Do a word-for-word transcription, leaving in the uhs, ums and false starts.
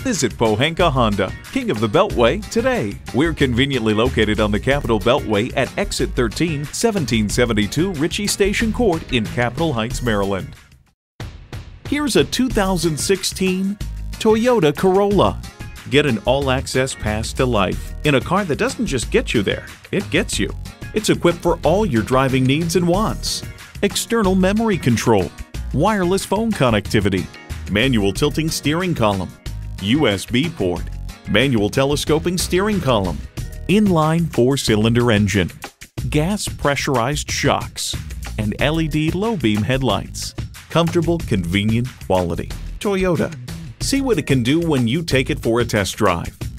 Visit Pohanka Honda, King of the Beltway, today. We're conveniently located on the Capitol Beltway at Exit thirteen, seventeen seventy-two Ritchie Station Court in Capitol Heights, Maryland. Here's a two thousand sixteen Toyota Corolla. Get an all-access pass to life in a car that doesn't just get you there, it gets you. It's equipped for all your driving needs and wants. External memory control, wireless phone connectivity, manual tilting steering column, U S B port, manual telescoping steering column, inline four-cylinder engine, gas pressurized shocks, and L E D low-beam headlights. Comfortable, convenient, quality. Toyota. See what it can do when you take it for a test drive.